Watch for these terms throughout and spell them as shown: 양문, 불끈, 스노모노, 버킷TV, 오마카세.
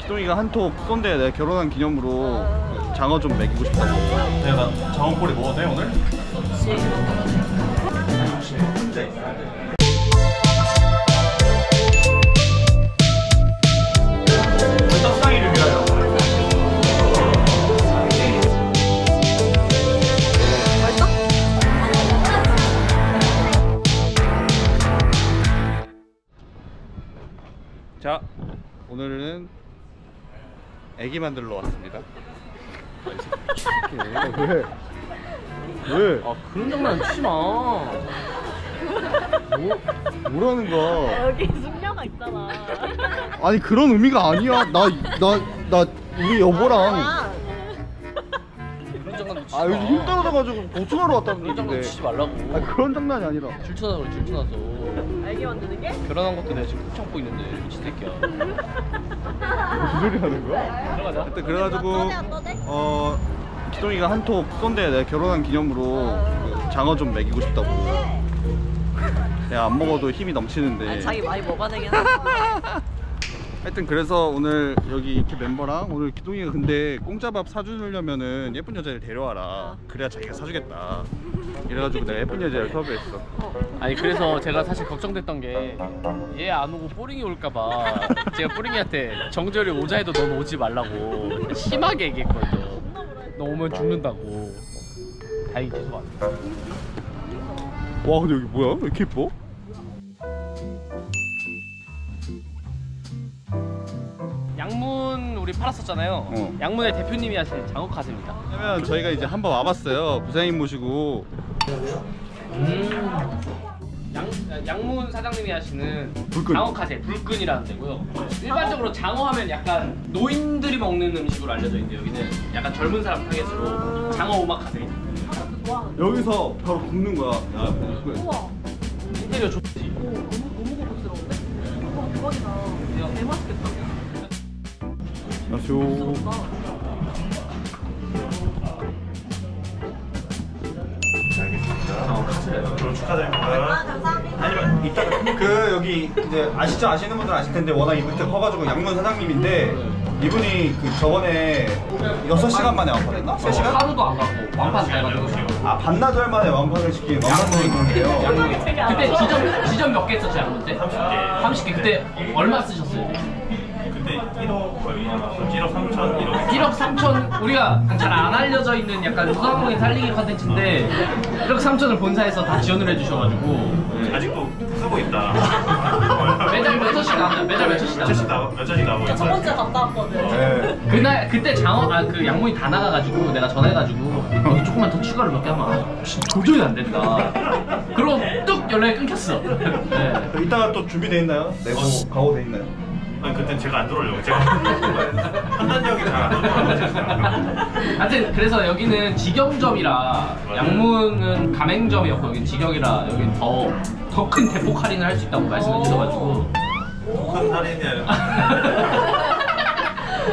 기동이가 한톡 쏜대. 내가 결혼한 기념으로 장어 좀 먹이고 싶다고. 내가 나 장어꼬리 먹어도 돼 오늘? 네. 네. 자, 오늘은 애기 만들러 왔습니다. 왜? 아, 그런 장난 치지 마. 뭐라는 거야? 여기 숙녀가 있잖아. 아니, 그런 의미가 아니야. 나 우리 여보랑. 그런 장난 치지 마. 아, 요즘 힘 떨어져가지고 보충하러 왔다는 얘기인데. 그런 장난 치지 말라고. 아, 그런 장난이 아니라. 질투나서 그래, 질투나서. 애기 만드는 게? 결혼한 것도 내가 지금 꾹 참고 있는데 미친 새끼야. 무슨 소리 하는 거야? 들어가자. 그때 그래가지고 기동이가 한톡 쏜대. 내가 결혼한 기념으로 장어 좀 먹이고 싶다고. 내가 안 먹어도 힘이 넘치는데. 아니, 자기 많이 먹어내긴 하잖아. 하여튼 그래서 오늘 여기 이렇게 멤버랑 오늘 기동이가 근데 공짜밥 사주려면은 예쁜 여자를 데려와라. 그래야 자기가 사주겠다. 이래가지고 내가 예쁜 여자를 섭외했어. 아니 그래서 제가 사실 걱정됐던 게 얘 안 오고 뽀링이 올까봐 제가 뽀링이한테 정절이 오자 해도 넌 오지 말라고 심하게 얘기했거든요. 너 오면 죽는다고. 다행히 계속 안 돼. 와 근데 여기 뭐야? 왜 이렇게 예뻐? 양문 우리 팔았었잖아요. 양문의 대표님이 하시는 장어카세입니다. 그러면 저희가 이제 한번 와봤어요. 부사님 모시고. 양문 사장님이 하시는 불끈. 장어카세 불끈이라는 데고요. 일반적으로 장어하면 약간 노인들이 먹는 음식으로 알려져 있는데 여기는 약간 젊은 사람 타겟으로 장어 오마카세. 여기서 바로 굽는 거야. 야, 우와. 인테리어 좋지. 오, 너무 고급스러운데? 우와 대박이다. 대맛있겠다. 안녕하세요. 알겠습니다. 결혼 축하드립니다. 감사합니다. 아니면 이따가 그 여기 이제 아시죠? 아시는 분들은 아실 텐데 워낙 이분 때 커가지고 양문 사장님인데 이분이 그 저번에 6시간 만에 완판했나? 3시간? 하루도 안 가고 완판 잘 가지고. 아 반나절 만에 완판을 시킨 완판인 건데요. 그때 지점 몇 개 했었죠 양문 때? 30개. 30개. 그때 얼마 쓰셨어요? 1억 거의 1억 3천 1억 3천 우리가 잘 안 알려져 있는 약간 소상공인 살리기 컨텐츠인데 1억 3천을 본사에서 다 지원을 해주셔가지고 아직도 쓰고 있다. 매달 몇 천씩 나옵니다. 매달 몇 천씩 나와요. 몇 천씩 나와요. 첫 번째 갔다 왔거든. 네. 그날 그때 장어 그 양문이 다 나가가지고 내가 전화해가지고 여기 조금만 더 추가를 몇 개 하면 도저히 안 된다. 그리고 뚝 연락이 끊겼어. 네. 이따가 또 준비돼 있나요? 내고 가오돼 있나요? 아니 그땐 제가 안 들어오려고 제가 판단력이 잘 안 들어오려고. 하여튼 그래서 여기는 직영점이라 양문은 가맹점이었고 여긴 직영이라 여긴 더 큰 대폭 할인을 할 수 있다고 말씀해 주셔가지고. 더 큰 할인이에요.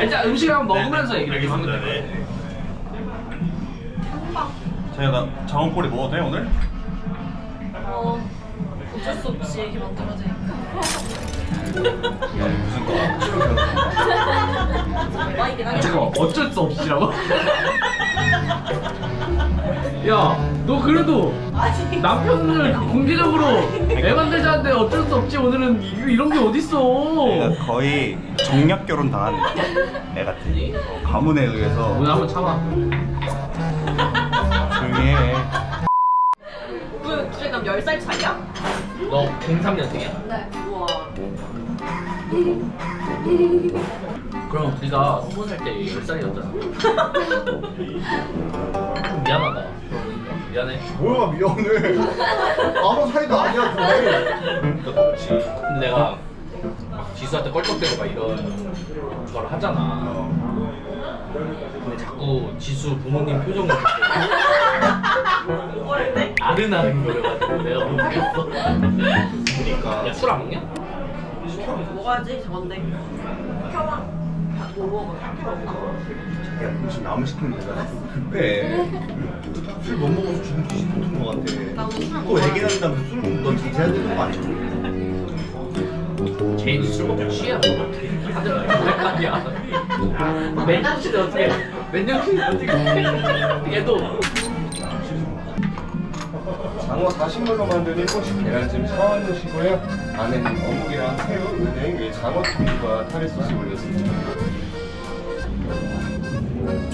일단 음식 한번 먹으면서 얘기를 해주시면 돼요. 네. 제가 장어꼬리 먹어도 돼 오늘? 어쩔 수 없이 얘기 만들어야 되니까. 야, 무슨 거야? 잠깐만, 어쩔 수 없이라고? 야, 너 그래도 남편을 공개적으로 애 만들자는데 어쩔 수 없지 오늘은 이런 게 어딨어? 거의 정략 결혼 당한 애 같은 가문에 의해서. 오늘 한번 참아. 조용히 해. 그 둘이 그럼 10살 차이야? 너 03년생이야? 네. 우와. 그럼 우리가 20살 때 10살이었잖아. 미안하다. 미안해. 뭐야 미안해. 아무 사이도 아니야 둘이. 근데 내가 막 지수한테 껄떡대고 막 이런 걸 하잖아. 근데 자꾸 지수 부모님 표정 보고 아른아른 거려가지고 내가 웃겼어. 그러니까 술 안 먹냐? 뭐가지? 저건데 켜봐. 뭐 먹어? 야, 무슨 나무 시키는 거야? 급해. 술 못 먹어서 죽는 게 힘든 거 같아. 또 애기 낳는다면 술 못 먹으면 진짜 해야 되는 거 아니야? 제인이 술 먹고 취해. 다들 야 맨날 취해. 어떻게 맨날 취해. 어떻게 얘도 장어 40물로 만든 일본식 계란찜 사와주시고요. 안에는 어묵이랑 새우, 은행, 위에 장어 튀김과 타레소스 올렸습니다.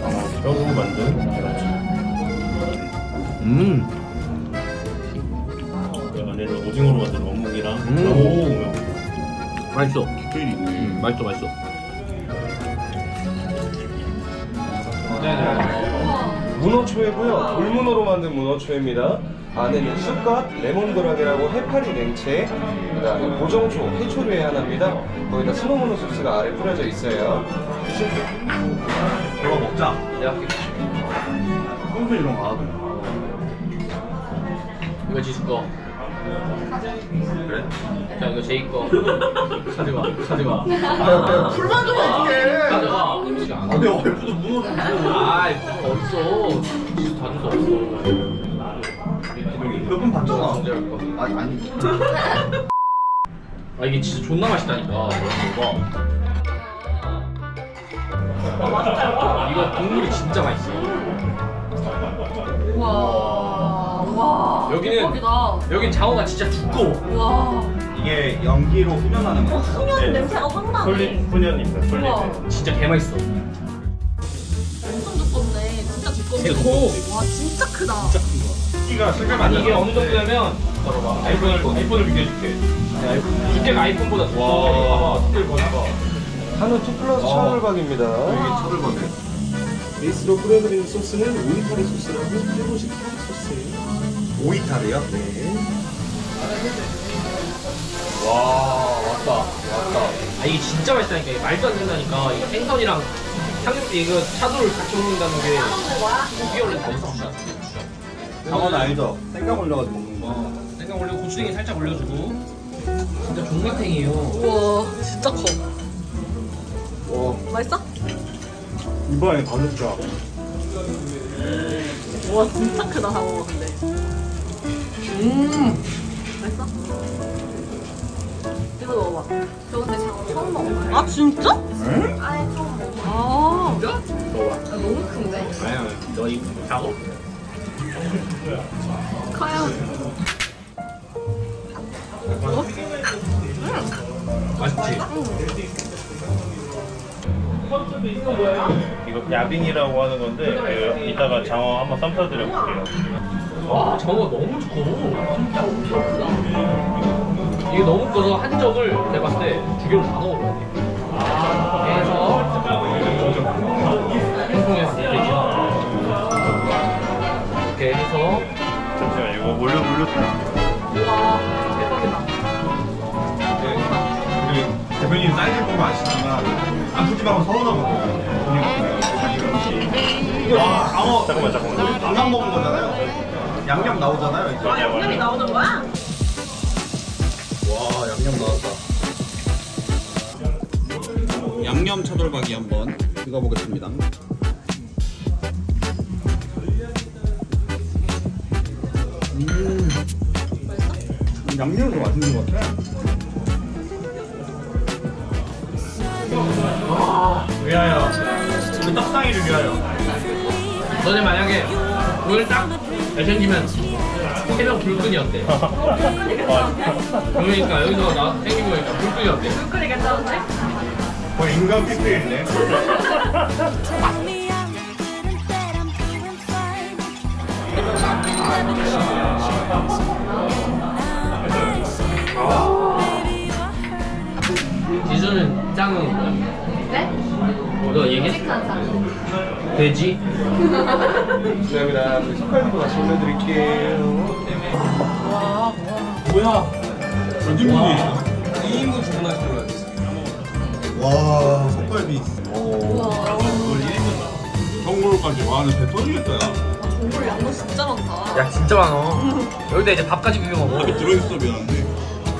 장어 뼈로 만든 계란찜. 안에는 오징어로 만든 어묵이랑 오 맛있어. 디테일이 있네. 맛있어 맛있어. 문어초회고요. 돌문어로 만든 문어초회입니다. 안에는 쑥갓, 레몬도라게라고 해파리 냉채, 그다음에 고정초, 해초류의 하나입니다. 거기다 스노모노 소스가 아래 뿌려져 있어요. 이거 먹자. 야, 콩도 이런 거 하거든. 이거 지수 거. 그래? 자, 이거 제이 거. 가져가, 가져가. 야, 풀 만져봐 어떡해. 가져가. 근데 얼굴도 무너져. 아이, 없어. 지수 다른 거 없어. 몇번 봤잖아. 아니. 아 이게 진짜 존나 맛있다니까. 이거 국물이 진짜 맛있어. 우와. 여기는 장어가 진짜 두꺼워. 우와. 이게 연기로 훈연하는 거. 훈연 네. 냄새가 황당해. 훈연입니다. 훈연. 진짜 개 맛있어. 엄청 두껍네. 진짜 두껍네. 와 진짜 크다. 진짜 큰 거. 이게 어느 정도냐면 아이폰을 비교해줄게. 두께가 아이폰보다 와 두께를 보니까 한우 2플러스 차돌박입니다. 이게 차돌박이에요. 베이스로 끓여드리는 소스는 오이타레 소스라고 일본식 타레 소스예요. 오이타레요? 네. 와 왔다. 아 이게 진짜 맛있다니까. 이게 말도 안 된다니까. 이거 생선이랑 삼겹살 이거 차돌을 같이 먹는다는 게 고기 원래 다 있습니다. 장어는 아니죠? 생강 올려가지고 먹는 거. 생강 올리고 고추냉이 살짝 올려주고. 진짜 종갓탱이에요. 우와 진짜 커. 와 맛있어? 입안에 다 넣자. 와 진짜 크다 장어 근데. 맛있어? 이거 먹어봐. 저 근데 장어 처음 먹어봐요. 아 진짜? 응? 아예 처음 먹어봐. 아 진짜? 먹어봐. 아, 너무 큰데? 아니야 너 이거 작어? 커요. 어? 맛있지? 이거 야빙이라고 하는 건데 이따가 장어 한번 쌈싸 드려 볼게요. 와 장어가 너무 두꺼워. 진짜 엄청 크다. 이게 너무 커서 한 적을 내가 봤을 때 두 개로 다 넣어버려야 돼. 이렇게 해서 잠시만 이거 몰려타. 우와 대박이다. 네, 대표님 사이즈 보고 아시지만 안푸짐하고 서운하거든요. 와 장어 잠깐만 양념 먹은 거잖아요. 양념 나오잖아요. 아 양념이 나오는 거야? 와 양념 나왔다. 양념 차돌박이 한번 찍어보겠습니다. 양념이 더 맛있는 것 같아. 위하여. 우리 떡상이를 위하여. 너네 만약에 오늘 딱 잘생기면 새벽 불끈이 어때? 그러니까 여기서 나 생긴 거니까 불끈이 어때? 불끈이 괜찮은데? 거의 인간 PPL이네. 지수는 짱은 뭐야? 네? 너 얘기해? 돼지? 감사합니다. 손갈비도 같이 올려드릴게요. 와 뭐야? 어디분이 2인분 주문하시는 거 같아요. 와 손갈비 오늘 1인분 전골까지 와는 배 터지겠다. 야 전골 양도 진짜 많다. 야 진짜 많어. 여기다 이제 밥까지 비벼 먹어. 밥이 들어있어 미안한데.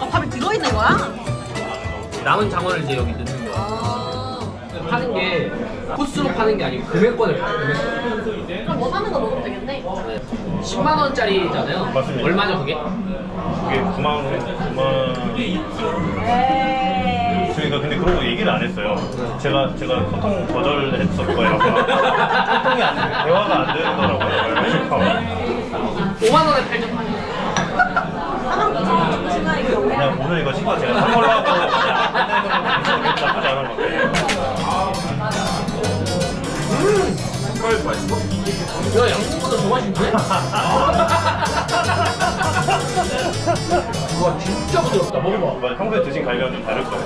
아 밥이 들어있는 거야? 남은 장어를 이제 여기 넣는 거야. 아 파는 게 코스로 파는 게 아니고 구매권을 파는 구매권. 그럼 원하는 거 먹으면 되겠네. 10만원짜리잖아요. 맞습니다. 얼마죠 그게? 그게 9만원에 9만... 저희가 근데 그런 거 얘기를 안 했어요. 제가 소통 거절했을 거예요. 소통이 안 돼. 대화가 안 되더라고요. 5만원에 팔죠. 그냥 오늘 이거 신고 제가 산 걸로 하고 나쁘지 않은 것 같아요. 헐 맛있어? 야 양식보다 더 맛있는데? 와 진짜 부드럽다. 먹어봐. 평소에 드신 갈비랑 좀 다를 거예요.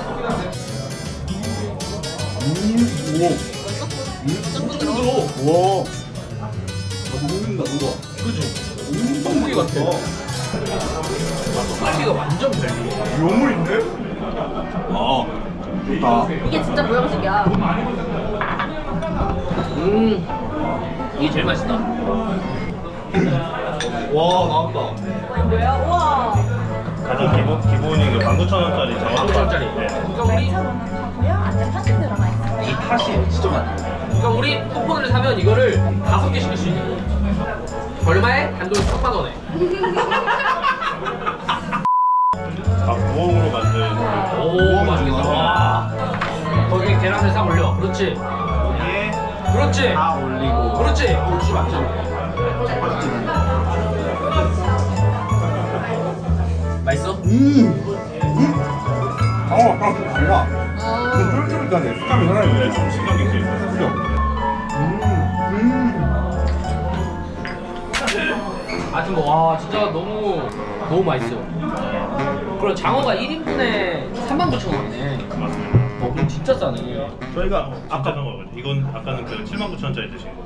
오 부드러워. 와 녹는다 녹아. 그죠? 엄청 고기 같아. 갈비가 완전 별미야. 요물인데? 아 좋다. 이게 진짜 모양식이야. 이게 제일 맛있다. 와 나왔다. 뭐야? 우와. 가장 기본이 19,000원짜리. 19,000원짜리. 네. 그러니까 우리 안에 팥이 들어가 있어요. 이 팥이 진짜 많아. 그러니까 우리 쿠폰을 사면 이거를 5개 시킬 수 있는 거야. 얼마에? 단돈 3,000원에. 아 우엉으로 만든. 오 맛있겠다. 와. 거기 계란을 싹 올려. 그렇지. 그렇지! 다 올리고 그렇지! 고추 맞죠? 맛있어? 방어가 달라. 좀 쫄깃쫄깃하네. 식감이 살아있네. 좀 식감이 있게 그죠? 아무튼 뭐 와 진짜 너무 맛있어요. 그리고 장어가 1인분에 39,000원이네 맞습니다. 그럼 진짜 싸네. 저희가 아까 먹었거든요. 이건 아까는 그 79,000원짜리 드신 거.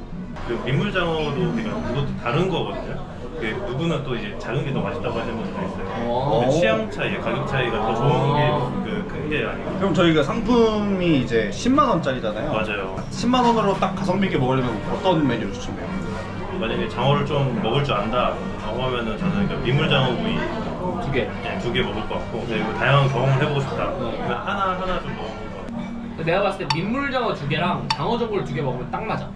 그 민물장어도 그것도 다른 거거든요. 그 누구나 또 이제 작은 게 더 맛있다고 하는 분도 있어요. 취향 차이, 가격 차이가 더 좋은 게 큰 게 아니고. 그럼 저희가 상품이 이제 10만 원짜리잖아요. 맞아요. 10만 원으로 딱 가성비 있게 먹으려면 어떤 메뉴를 추천해요? 만약에 장어를 좀 먹을 줄 안다라고 하면은 저는 그 민물장어구이 2개, 네, 2개 먹을 것 같고 그리고 다양한 경험을 해보고 싶다. 그러면 하나 좀 먹어. 내가 봤을 때 민물장어 2개랑 장어전골 2개 먹으면 딱 맞아.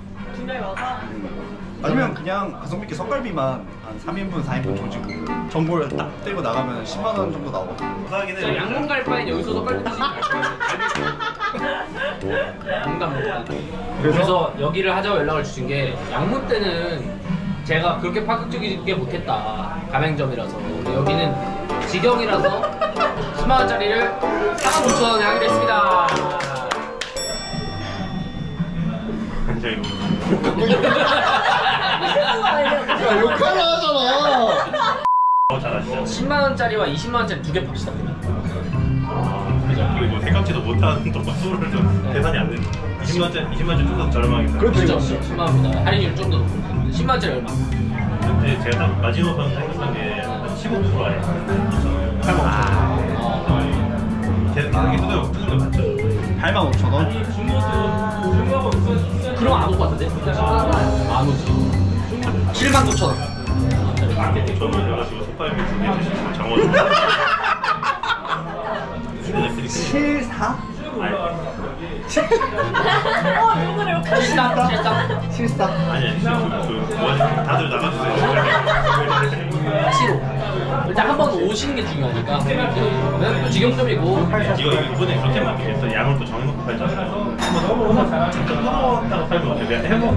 2개 맞아? 아니면 그냥 가성비 있게 석갈비만 한 3인분, 4인분 조지고 전골 딱 떼고 나가면 10만원 정도 나오거든. 자, 양문 갈 바엔 여기서 석갈비 드시지 말까요? 농담 먹어야 돼. 그래서 여기를 하자고 연락을 주신 게 양문 때는 제가 그렇게 파격적이게 못했다. 가맹점이라서. 근데 여기는 직영이라서 10만원짜리를 45,000원에 하기로 했습니다. 진짜 이거 야 욕하려 하잖아. 10만원짜리와 20만원짜리 2개 팝시다. 그죠? 이거 생각지도 못하는 동안 수를 좀 계산이 안 되는 20만원짜리 좀 더 저렴하게. 그렇죠. 10만원입니다. 할인율 좀 더 높은 10만원짜리 얼마? 근데 제가 딱 마지노선 생각한 게 15%예요. 85,000원. 계속 가격이 뜯어요. 맞죠? 85,000원? 그럼 안 올 것 같은데? 안 오지. 79,000원. 저는 여가지고 속발비 2개 주시고 장어 2개. 74? 아니. 74? 아니, 다들 나가주세요. 75. 일단 한 번 오시는 게 중요하니까. 그러면 또 직영점이고. 이거 이번에 그렇게 만들겠어. 양을 또 정해놓고 팔잖아. 한번 끊어먹었다고 팔면 어때? 내가 해먹고.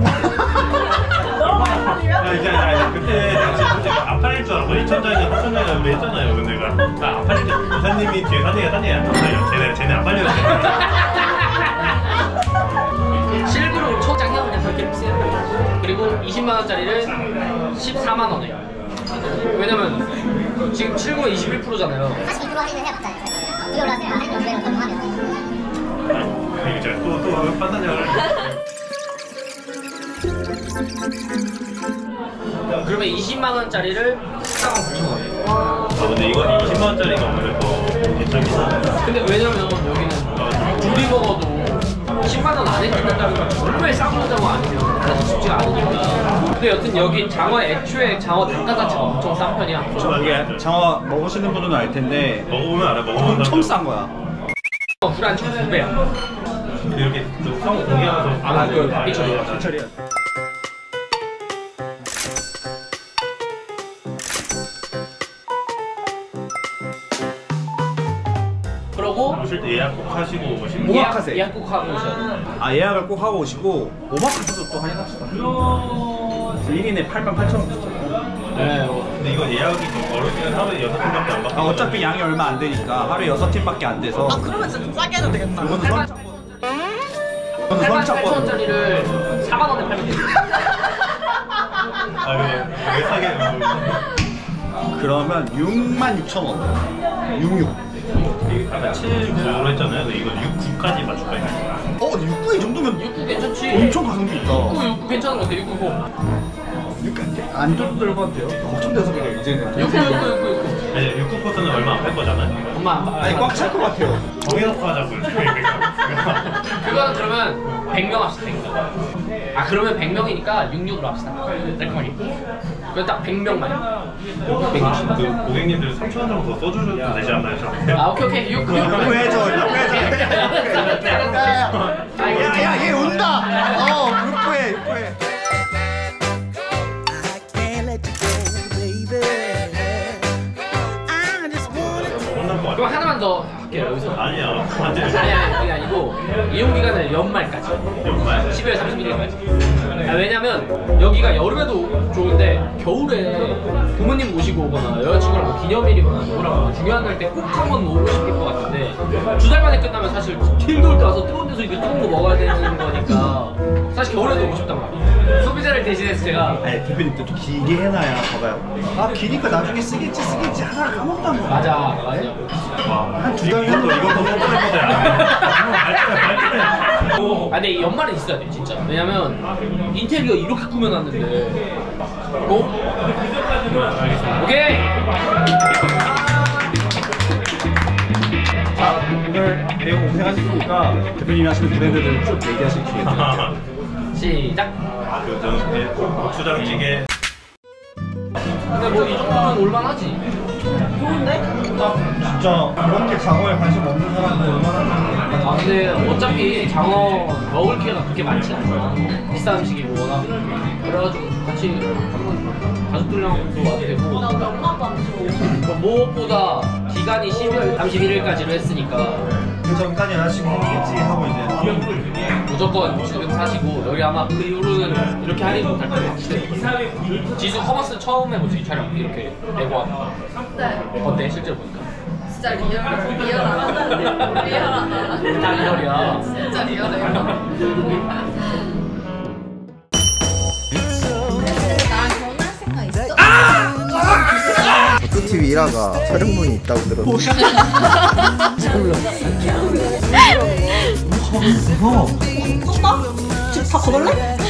너무 많이야? 이제 그때 내가 안 팔릴 줄 알고 2,000장이나 3,000장이나 했잖아요. 근데 내가 나 안 팔릴 줄 알고 부사님이 뒤에 딴 얘기야. 쟤네 안 팔려도 돼. 실구로 초장 해요. 그냥 그렇게 쓰세요. 그리고 20만원짜리를 14만원에. 왜냐면 지금 7구에 21%잖아요. 42% 할인을 해야 맞잖아요. 이게 올라왔으니까 할인을 그대로 적용하면. 이제 또 판단력을. 그러면 20만원짜리를 14만 9,000원이에요. 아 근데 이건 20만원짜리가 아무래도 괜찮긴 하네요. 근데 왜냐면 여기는 두리버거도 10만원 안에 뜯는다는 건 얼마에 싼 거라고 안 해요. 그래서 쉽지가 않으니까. 근데 여튼 여기 장어 애초에 장어 단가 자체가 엄청 싼 편이야. 이게 장어 먹으시는 분은 알 텐데 먹어보면 알아. 엄청 싼 거야. 후라이드 2배야. 이렇게 성 공개하면서 안 하고 일처리야. 그러고 오실 때 예약 꼭 하시고 오시고 오마카세 예약 꼭 하고 오셔야 아 예약을 꼭 하고 오시고 오마카세도 또 할인합시다. 일인에 88,000원. 네. 근데 이거 예약이 좀 어려우면 하루에 6팀밖에 안 받고 아, 어차피 양이 얼마 안 되니까 하루에 6팀밖에 안 돼서 아 그러면 진짜 싸게 해도 되겠다. 이것도 선착권 88,000원짜리를 4만원에 팔면 되지. 아 그래? 왜 싸게 해도 그러면 66,000원 66 아까 7, 9로 했잖아요. 근데 이거 6, 9까지 맞출까 이거야. 어? 6, 9 이 정도면 6, 9 괜찮지? 엄청 가성비 있다. 6, 9 괜찮은 것 같아. 6, 9 안 줘도 될 것 같아요. 걱정돼서 그래요. 이제는 6, 9 아니 6, 9%는 얼마 안 팔 거잖아요. 아니 꽉 찰 것 같아요. 정해놓고 하자고요. 그거는 그러면 100명 합시다. 100명. 아 그러면 100명이니까 66으로 합시다. 달콤하게. 그럼 딱 100명만. 그 고객님들 3,000원 정도 써주셔도 되지 않나요? 아 오케이 6, 9 해줘. 6, 9 해줘. 야 얘 온다. 어 6, 9해. 그럼 하나만 더 할게요. 여기서 아니야 아니 아니고 이용기간은 연말까지 12월 31일까지 아, 왜냐면 여기가 여름에도 좋은데 겨울에 부모님 모시고 오거나 여자친구랑 뭐 기념일이거나 누구랑 중요한 날 때 꼭 한번 오고 싶을 것 같은데 2달 만에 끝나면 사실 길돌 때 와서 뜨거운 데서 이거 뜨거운 거 먹어야 되는 거니까 사실 겨울에도 오고 싶단 말이에요. 소비자를 대신해서 제가 아니 대표님 또 길게 해놔야 봐봐요. 아 기니까 나중에 쓰겠지 하다가 까먹단 거야. 맞아. 한 2달 정도 이것도 뽀뽀해보자. 아 근데 연말은 있어야 돼 진짜. 왜냐면 인테리어 이렇게 꾸며놨는데 고? 오케이! 자 오늘 내용 고생하실 거니까 대표님이 하시는 브랜드들 쭉 얘기하실 기회 드릴게요. 시작! 저는 고추장찌개 근데 뭐 이 정도면 올만하지? 좋은데? 진짜 그렇게 장어에 관심 없는 사람들 얼마나 아 근데 어차피 장어 먹을 기회가 그렇게 많지 않아. 비싼 음식이고 워낙 그래가지고 같이 한번 가족들이랑도 와도 되고 나 명란반도 무엇보다 기간이 10월 31일까지로 했으니까 그 전까지 하시고 하겠지 하고 이제 무조건 지금 사시고 여기 아마 그 이후로는 이렇게 할인 못할 것 같아요. 지수 커머스 처음 해보지 촬영 이렇게 내고 왔다. 네. 어때 실제로 보니까? 진짜 리얼하다. 다 리얼이야. 진짜 리얼해요. 버킷TV 1화가 촬영분이 있다고 들었는데 뭐야? 뭐? 집 다 거둘래?